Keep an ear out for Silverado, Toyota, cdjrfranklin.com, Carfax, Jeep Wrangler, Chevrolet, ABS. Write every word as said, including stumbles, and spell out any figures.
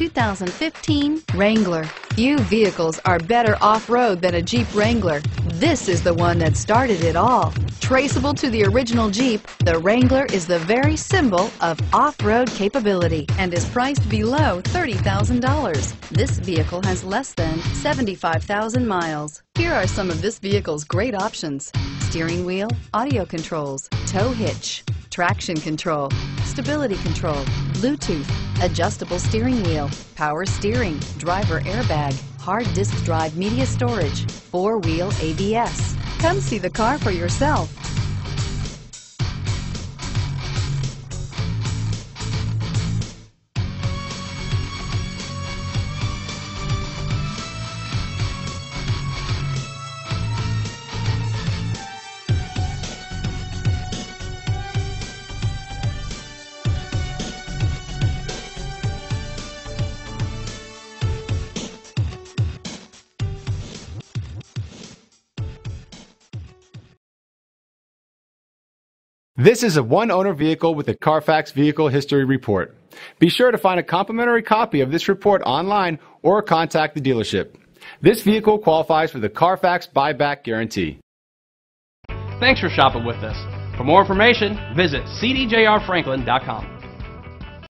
two thousand fifteen Wrangler. Few vehicles are better off-road than a Jeep Wrangler. This is the one that started it all. Traceable to the original Jeep, the Wrangler is the very symbol of off-road capability and is priced below thirty thousand dollars. This vehicle has less than seventy-five thousand miles. Here are some of this vehicle's great options: steering wheel audio controls, tow hitch, traction control, stability control, Bluetooth, adjustable steering wheel, power steering, driver airbag, hard disk drive media storage, four-wheel A B S. Come see the car for yourself. This is a one-owner vehicle with a Carfax Vehicle History Report. Be sure to find a complimentary copy of this report online or contact the dealership. This vehicle qualifies for the Carfax Buyback Guarantee. Thanks for shopping with us. For more information, visit c d j r franklin dot com.